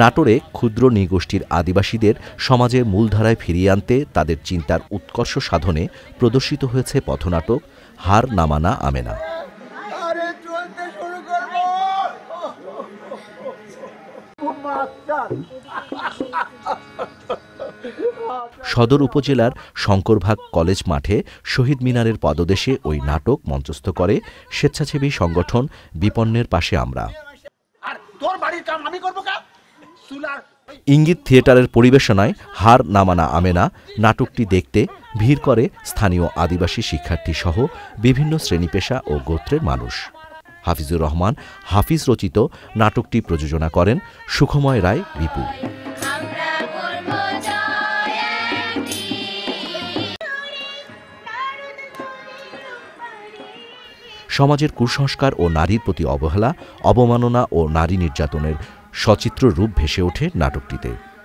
नाटोरे क्षुद्र नृगोष्ठीर आदिवासीदेर समाजे मूलधाराय फिरिये आनते तादेर चिंतार उत्कर्ष साधने प्रदर्शित हयेছে पथनाटक हारनामाना आमेना। सदर उपजेलार शंकरभाग कलेज माठे शहीद मिनारेर पददेशे ओई नाटक मंचस्थ करे स्वेच्छासेवी संगठन विपन्नेर पाशे आमरा। इंगित थिएटारेर परिवेशनाय हार नामाना आमेना नाटकटी देखते भीड़ करे स्थानीय आदिवासी शिक्षार्थी सह विभिन्न श्रेणी पेशा और गोत्रेर मानुष। हाफिजुर रहमान हाफिज रचित नाटकटी प्रयोजना करें सुखमय राय बिपू। समाजेर कुसंस्कार और नारीर प्रति अवहेला अवमानना और नारी निर्यातनेर सचित्र रूप भेसे ओठे नाटकटीते।